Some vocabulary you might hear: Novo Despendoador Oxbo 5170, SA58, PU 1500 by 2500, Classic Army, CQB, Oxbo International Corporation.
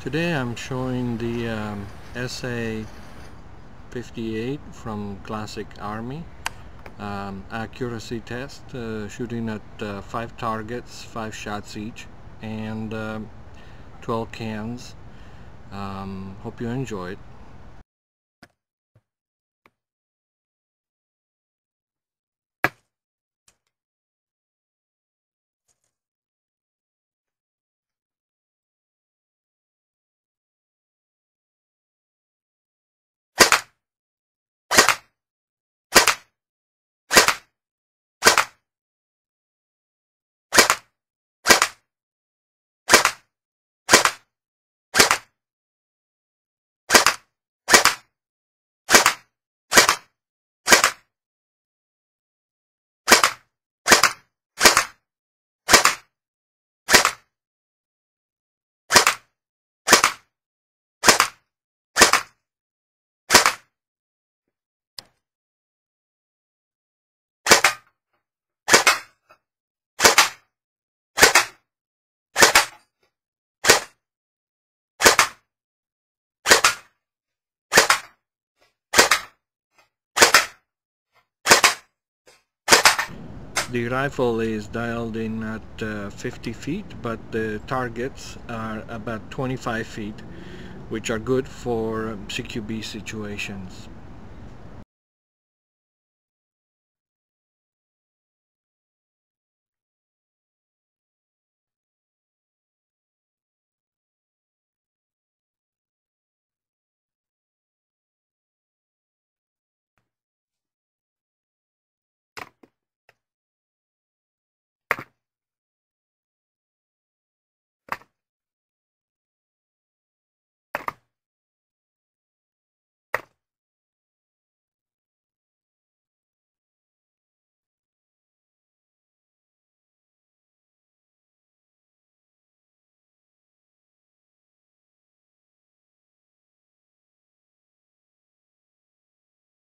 Today I'm showing the SA58 from Classic Army accuracy test, shooting at 5 targets, 5 shots each, and 12 cans. Hope you enjoy it. The rifle is dialed in at 50 feet, but the targets are about 25 feet, which are good for CQB situations.